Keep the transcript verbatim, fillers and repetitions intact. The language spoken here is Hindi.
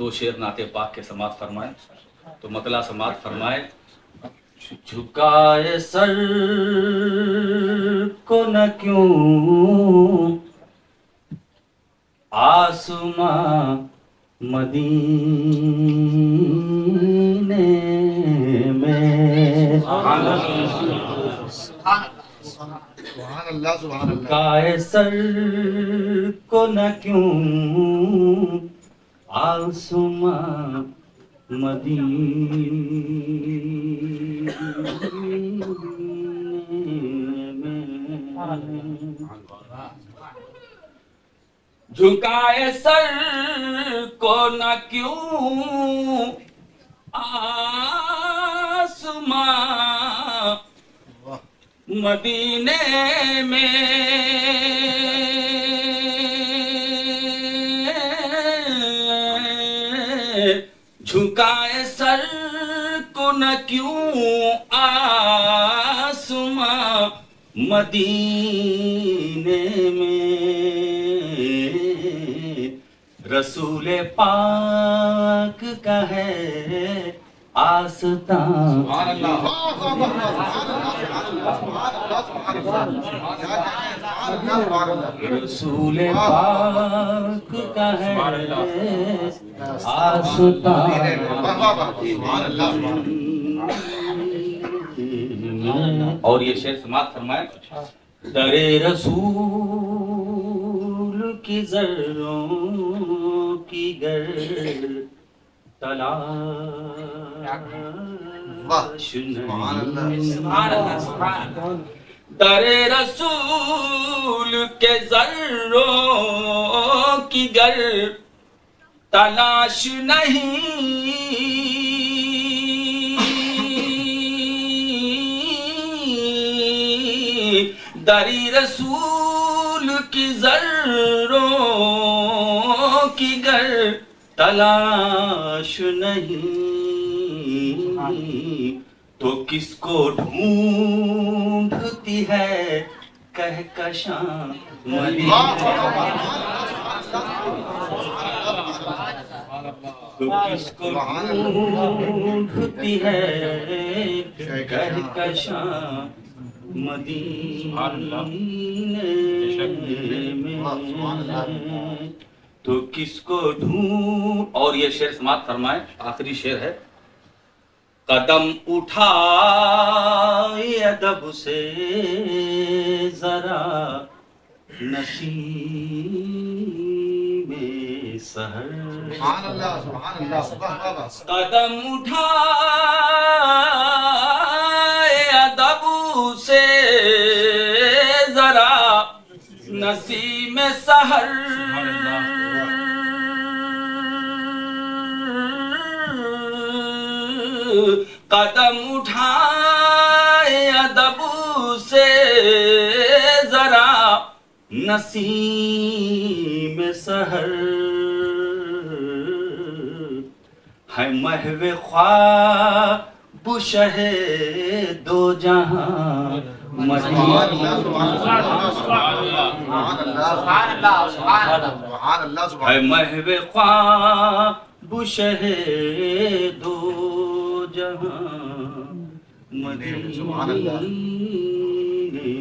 दो शेर नाते पाक के समात फरमाए तो मतला समात फरमाए। झुकाए सर को न क्यों आसमां मदीने में, सुभान अल्लाह सुभान अल्लाह। झुकाए सर को न क्यों आसमां मदीने में, झुकाए सर को न क्यों आसमां मदीने में, झुकाए सर को न क्यों आसमां मदीने में, रसूल पाक का है आस्था। रसूल पाक का है आस्था और ये शेर समाप्त फरमाए। दरे रसूल की जर्रों की गर दरे रसूल के जर्रों की गर तलाश नहीं, दरी रसूल की जर्रों की गर तलाश नहीं, तो किसको ढूंढती है कहकशां मदीना, तो किसको ढूंढती है कहकशां मदीने, तो किसको ढूंढ। और ये शेर समाप्त फरमाए, आखिरी शेर है। कदम उठाए अदब से जरा नशीबे सहर, कदम उठाए अदब से जरा नशीबे सहर, कदम उठाए अदब से जरा नसीम सहर, है महव ख्वाब शहे दो जहां मदीना, है महव ख्वाब शहे दो जहां मदीने